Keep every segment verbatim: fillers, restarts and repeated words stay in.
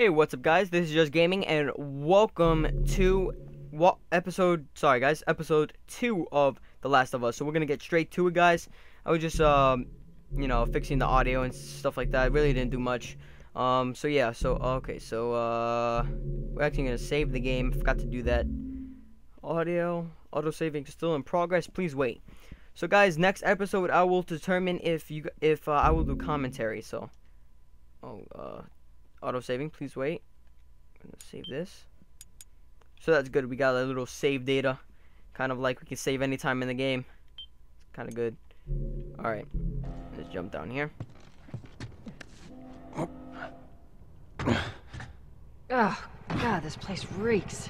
Hey, what's up, guys? This is Just Gaming, and welcome to what episode? Sorry, guys, episode two of The Last of Us. So we're gonna get straight to it, guys. I was just, um, you know, fixing the audio and stuff like that. I really didn't do much. Um, so yeah. So okay. So uh, we're actually gonna save the game. Forgot to do that. Audio auto saving still in progress. Please wait. So guys, next episode I will determine if you if uh, I will do commentary. So oh uh. Auto saving, please wait. I'm gonna save this. So that's good. We got a little save data, kind of like we can save any time in the game. It's kind of good. All right, let's jump down here. Oh God, this place reeks.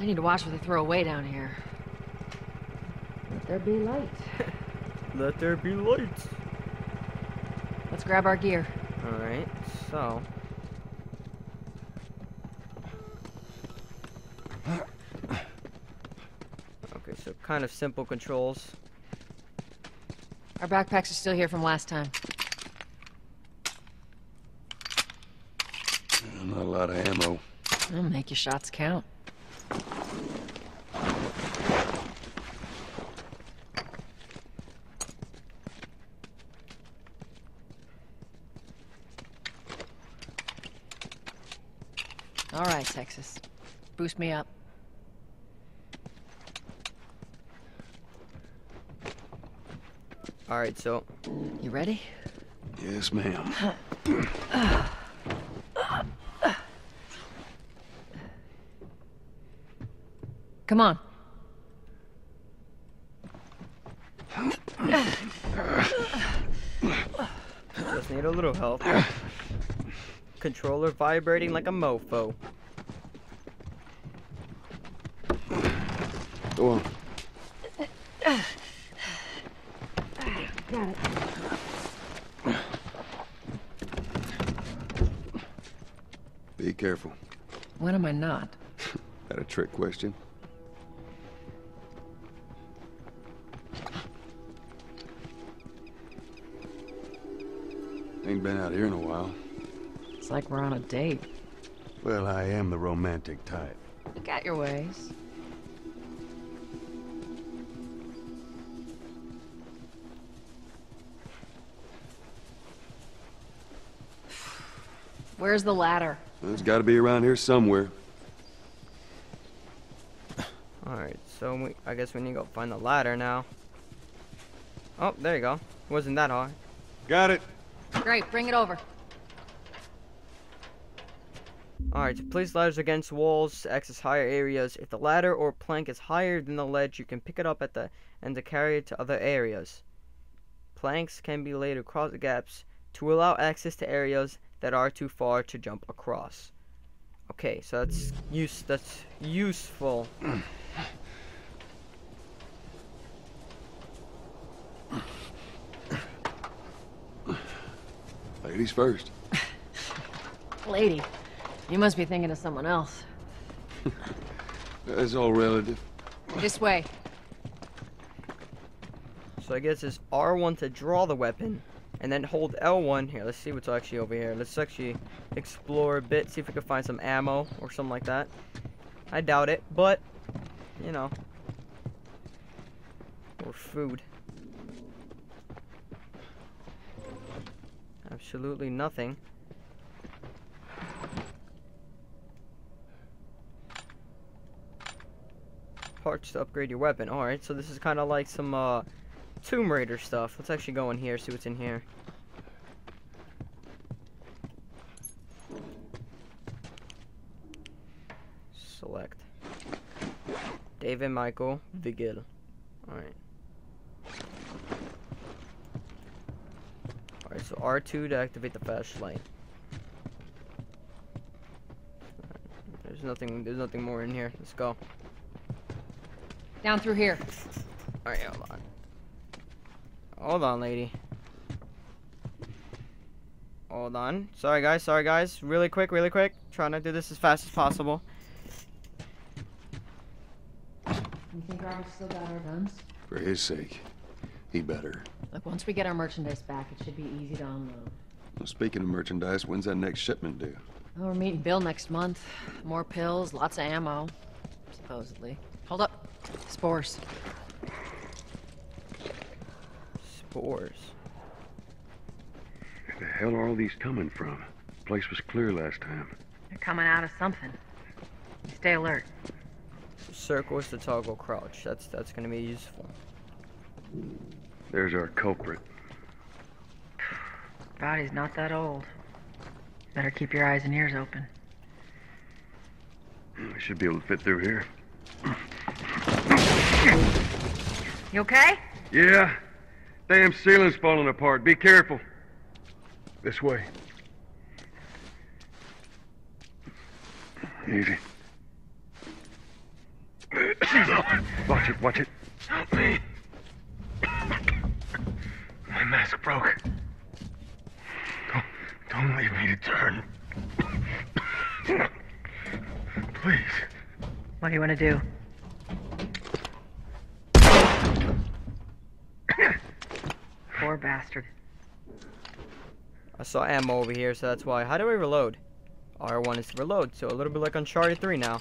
I need to watch what they throw away down here. Let there be light. Let there be light. Let's grab our gear. All right. So. Okay, so kind of simple controls. Our backpacks are still here from last time. Not a lot of ammo. I'll make your shots count. All right, Texas. Boost me up. All right, so you ready? Yes, ma'am. Come on. Just need a little help. Controller vibrating like a mofo. Go on. Got it. Be careful. When am I not? That a trick question? Ain't been out here in a while. It's like we're on a date. Well, I am the romantic type. You got your ways. Where's the ladder? Well, it's got to be around here somewhere. Alright, so we, I guess we need to go find the ladder now. Oh, there you go. Wasn't that hard. Got it. Great, bring it over. Alright, to place ladders against walls to access higher areas. If the ladder or plank is higher than the ledge, you can pick it up at the and to carry it to other areas. Planks can be laid across the gaps to allow access to areas that are too far to jump across. Okay, so that's use that's useful. Ladies first. Lady, you must be thinking of someone else. That's all relative. This way. So I guess it's R one to draw the weapon. And then hold L one here. Let's see what's actually over here. Let's actually explore a bit, see if we can find some ammo or something like that. I doubt it, but you know, or food. Absolutely nothing. Parts to upgrade your weapon. All right, so this is kind of like some uh. Tomb Raider stuff. Let's actually go in here, see what's in here. Select. David Michael Vigil. Alright. Alright, so R two to activate the flashlight. There's nothing there's nothing more in here. Let's go. Down through here. Alright, hold on. Hold on, lady. Hold on. Sorry, guys. Sorry, guys. Really quick, really quick. Trying to do this as fast as possible. You think Robert's still got our guns? For his sake, he better. Look, once we get our merchandise back, it should be easy to unload. Well, speaking of merchandise, when's that next shipment due? Well, we're meeting Bill next month. More pills, lots of ammo, supposedly. Hold up. Spores. Spores. Where the hell are all these coming from? The place was clear last time. They're coming out of something. Stay alert. Circle is the toggle crouch. That's that's gonna be useful. There's our culprit. Body's not that old. Better keep your eyes and ears open. I should be able to fit through here. You okay? Yeah. Damn ceiling's falling apart. Be careful. This way. Easy. Watch it, watch it. Help me. My mask broke. Don't, don't leave me to turn. Please. What do you want to do? Poor bastard. I saw ammo over here, so that's why. How do I reload? R one is to reload, so a little bit like Uncharted three now.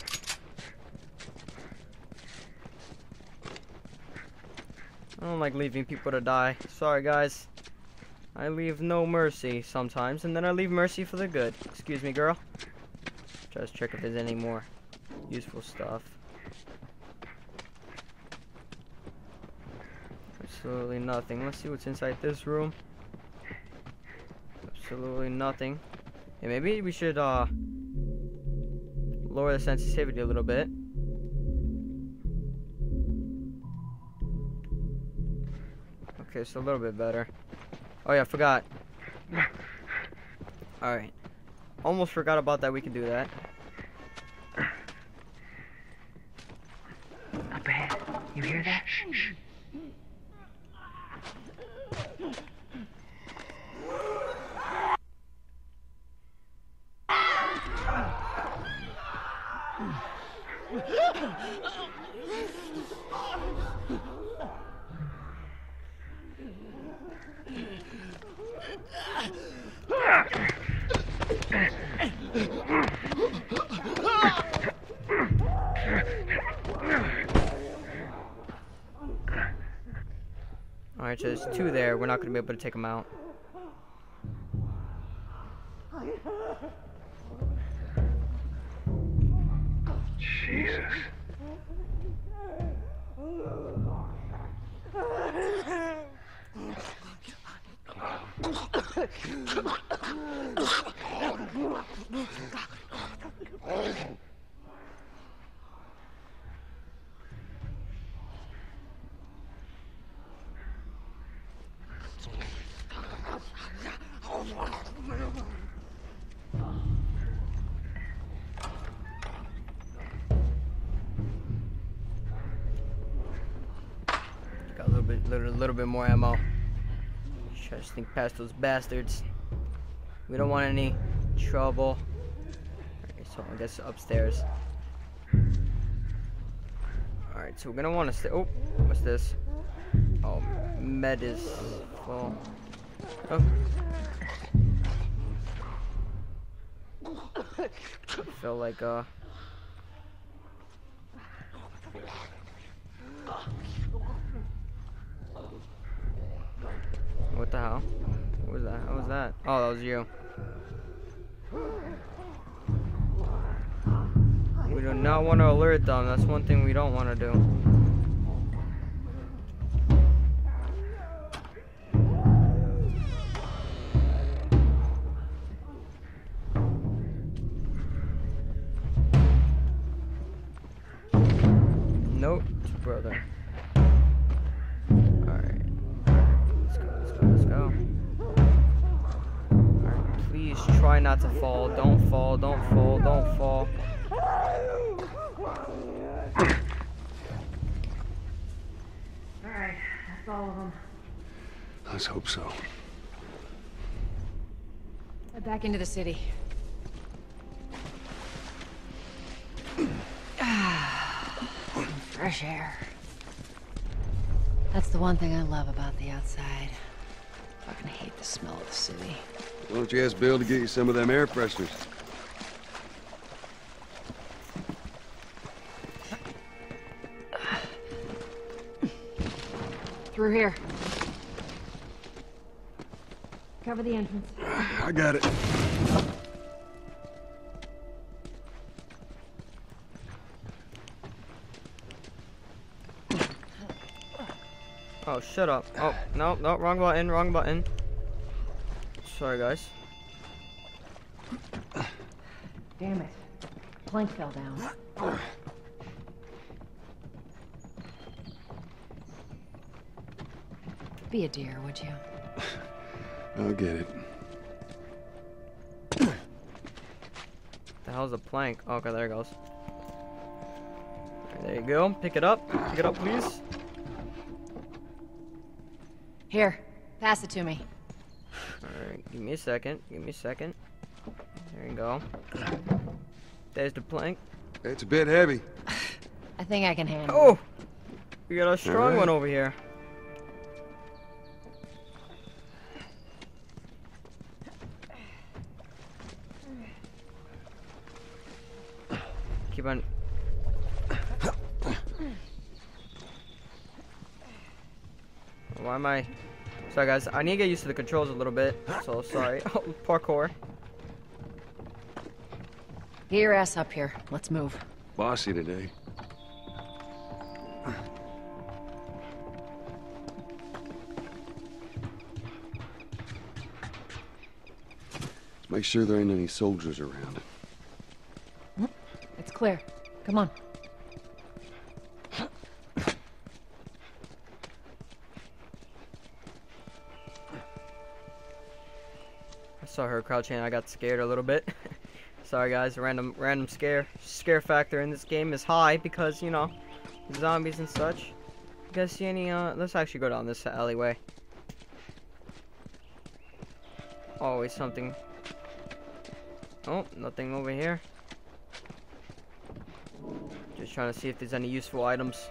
I don't like leaving people to die. Sorry, guys. I leave no mercy sometimes, and then I leave mercy for the good. Excuse me, girl. Just check if there's any more useful stuff. Absolutely nothing. Let's see what's inside this room. Absolutely nothing. Yeah, maybe we should uh, lower the sensitivity a little bit. Okay, so a little bit better. Oh yeah, I forgot. Alright. Almost forgot about that, we can do that. Up ahead. You hear that? Shh. Alright, so there's two there. We're not going to be able to take them out. Jesus. Got a little bit, little, little bit more ammo. Try to sneak past those bastards. We don't want any trouble. Alright, so I guess upstairs. Alright, so we're gonna want to stay. Oh, what's this? Oh, med is full. Oh. Feel like uh. What the hell? What was that? How was that? Oh, that was you. We do not want to alert them. That's one thing we don't want to do. Nope, brother. Alright. Let's go, let's go, let's go. Alright, please try not to fall. Don't fall, don't fall, don't fall. Alright, that's all of them. Let's hope so. Head back into the city. Fresh air. That's the one thing I love about the outside. I fucking hate the smell of the city. Why don't you ask Bill to get you some of them air fresheners? Through here. Cover the entrance. I got it. Oh, shut up. Oh, no, no, wrong button, wrong button. Sorry, guys. Damn it. Plank fell down. Be a dear, would you? I'll get it. The hell's a plank? Oh, okay, there it goes. Right, there you go. Pick it up. Pick it up, please. Here, pass it to me. Alright, give me a second. Give me a second. There you go. There's the plank. It's a bit heavy. I think I can handle it. Oh! We got a strong one over here. Keep on. Why am I? Sorry, guys. I need to get used to the controls a little bit. So sorry. Oh, parkour. Get your ass up here. Let's move. Bossy today. Let's make sure there ain't any soldiers around. It's clear. Come on. Saw her crouching. I got scared a little bit. Sorry, guys. Random, random scare, scare factor in this game is high because you know zombies and such. You guys see any? Uh, let's actually go down this alleyway. Always something. Oh, nothing over here. Just trying to see if there's any useful items.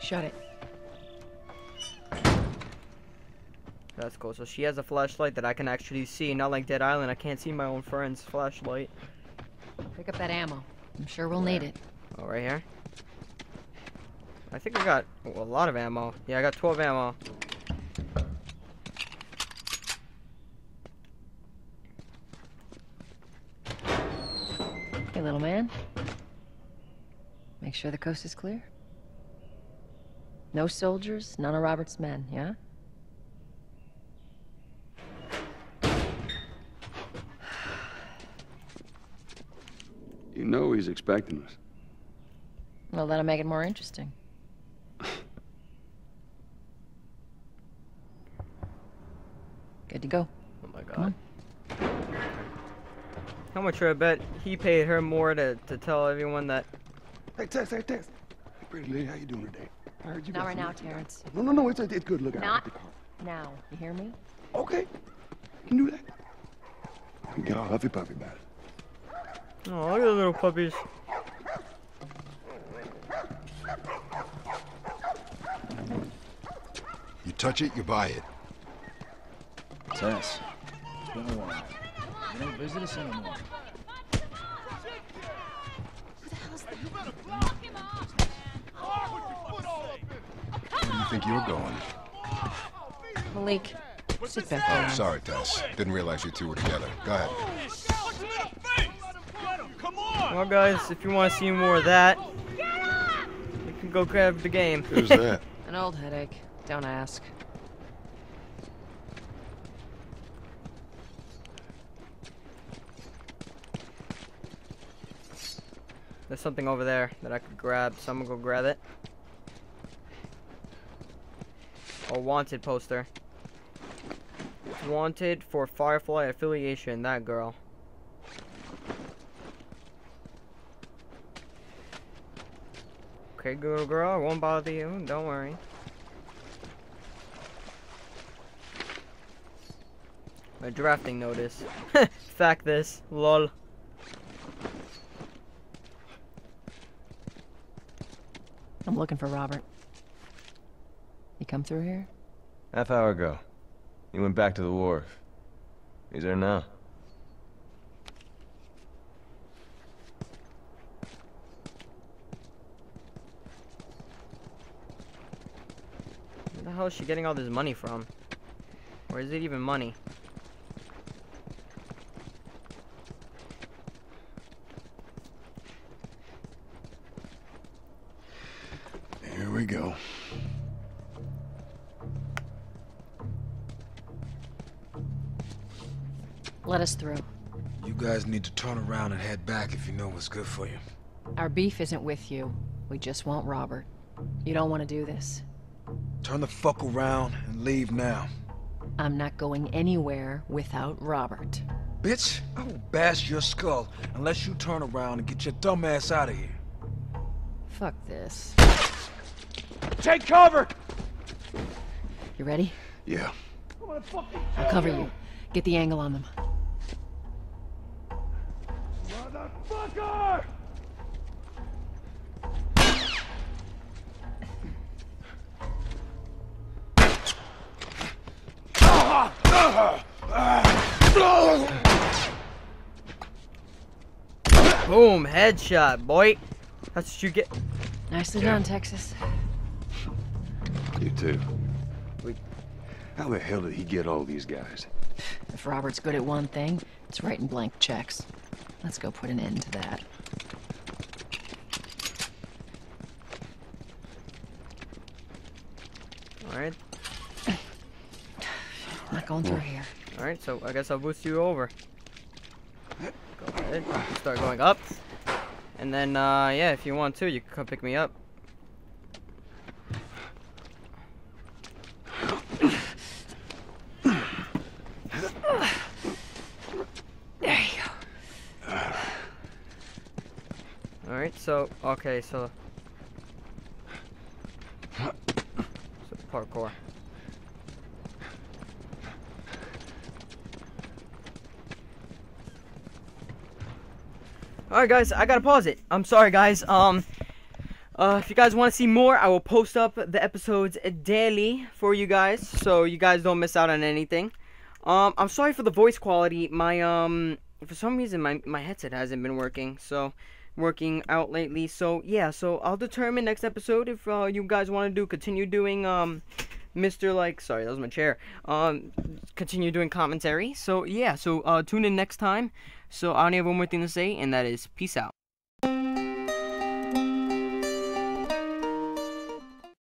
Shut it. That's cool. So she has a flashlight that I can actually see. Not like Dead Island. I can't see my own friend's flashlight. Pick up that ammo. I'm sure we'll need it. Oh, right here? I think I got oh, a lot of ammo. Yeah, I got twelve ammo. Hey, little man. Make sure the coast is clear. No soldiers, none of Robert's men, yeah? You know he's expecting us. Well, that'll make it more interesting. Good to go. Oh my God. How much would I bet he paid her more to, to tell everyone that... Hey, Tess, hey, Tess. Hey, pretty lady, how you doing today? I heard you. Not right now, Terrence. No, no, no, it's, it's good. Look out. Not now. You hear me? Okay. You can do that. You can get all huffy puffy about it. Oh, look at the little puppies. You touch it, you buy it. Tess, it's been a while. You don't visit us anymore. Where do you think you're going? Malik, sit back down. Oh, sorry, Tess. Didn't realize you two were together. Go ahead. Well, guys, if you want to see more of that, you can go grab the game. Who's that? An old headache. Don't ask. There's something over there that I could grab. Someone go grab it. A wanted poster. Wanted for Firefly affiliation. That girl. Okay, girl, girl, I won't bother you. Don't worry. A drafting notice. Fact this. Lol. I'm looking for Robert. He come through here? Half hour ago. He went back to the wharf. He's there now. hell is she getting all this money from? Or is it even money? Here we go. Let us through. You guys need to turn around and head back if you know what's good for you. Our beef isn't with you. We just want Robert. You don't want to do this. Turn the fuck around and leave now. I'm not going anywhere without Robert. Bitch, I will bash your skull unless you turn around and get your dumb ass out of here. Fuck this. Take cover! You ready? Yeah. I'm gonna fucking kill I'll cover you. you. Get the angle on them. Motherfucker! Boom, headshot, boy. That's what you get. Nicely yeah. done, Texas. You too. Wait, how the hell did he get all these guys? If Robert's good at one thing, it's writing blank checks. Let's go put an end to that. Alright. Not going through here. Alright, so I guess I'll boost you over. Go ahead. Start going up. And then, uh, yeah, if you want to, you can come pick me up. So, okay, so, so parkour. Alright guys, I gotta pause it. I'm sorry guys, um, uh, if you guys want to see more, I will post up the episodes daily for you guys, so you guys don't miss out on anything. Um, I'm sorry for the voice quality, my, um, for some reason my, my headset hasn't been working, so... working out lately, so yeah, so I'll determine next episode if uh, you guys want to do continue doing um Mister like sorry that was my chair um continue doing commentary, so yeah, so uh tune in next time. So I only have one more thing to say, and that is peace out.